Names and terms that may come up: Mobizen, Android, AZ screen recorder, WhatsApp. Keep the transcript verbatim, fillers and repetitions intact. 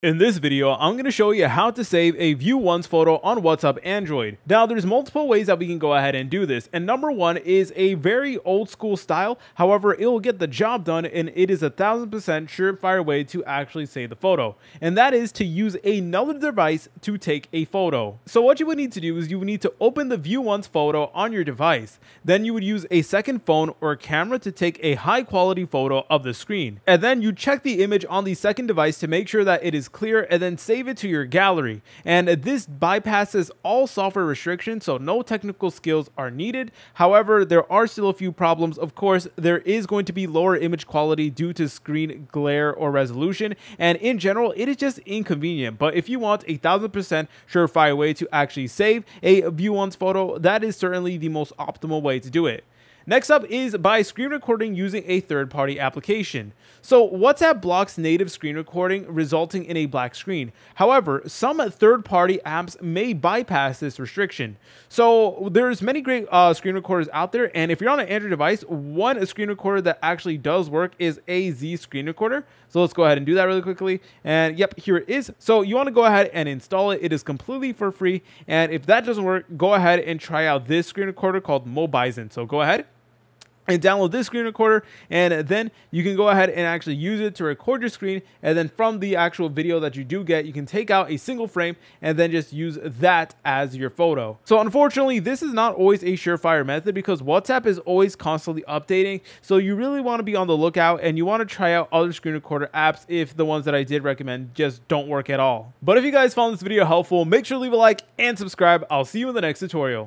In this video, I'm going to show you how to save a view once photo on WhatsApp Android. Now, there's multiple ways that we can go ahead and do this. And number one is a very old school style. However, it will get the job done and it is a thousand percent surefire way to actually save the photo. And that is to use another device to take a photo. So what you would need to do is you would need to open the view once photo on your device. Then you would use a second phone or camera to take a high quality photo of the screen. And then you check the image on the second device to make sure that it is clear, and then save it to your gallery. And this bypasses all software restrictions, so no technical skills are needed. However, there are still a few problems. Of course, there is going to be lower image quality due to screen glare or resolution, and in general it is just inconvenient. But if you want a thousand percent surefire way to actually save a view once photo, that is certainly the most optimal way to do it. Next up is by screen recording using a third-party application. So WhatsApp blocks native screen recording, resulting in a black screen. However, some third-party apps may bypass this restriction. So there's many great uh, screen recorders out there, and if you're on an Android device, one screen recorder that actually does work is A Z screen recorder. So let's go ahead and do that really quickly. And yep, here it is. So you want to go ahead and install it. It is completely for free. And if that doesn't work, go ahead and try out this screen recorder called Mobizen. So go ahead and download this screen recorder, and then you can go ahead and actually use it to record your screen. And then from the actual video that you do get, you can take out a single frame and then just use that as your photo. So unfortunately, this is not always a surefire method because WhatsApp is always constantly updating. So you really want to be on the lookout, and you want to try out other screen recorder apps if the ones that I did recommend just don't work at all. But if you guys found this video helpful, make sure to leave a like and subscribe. I'll see you in the next tutorial.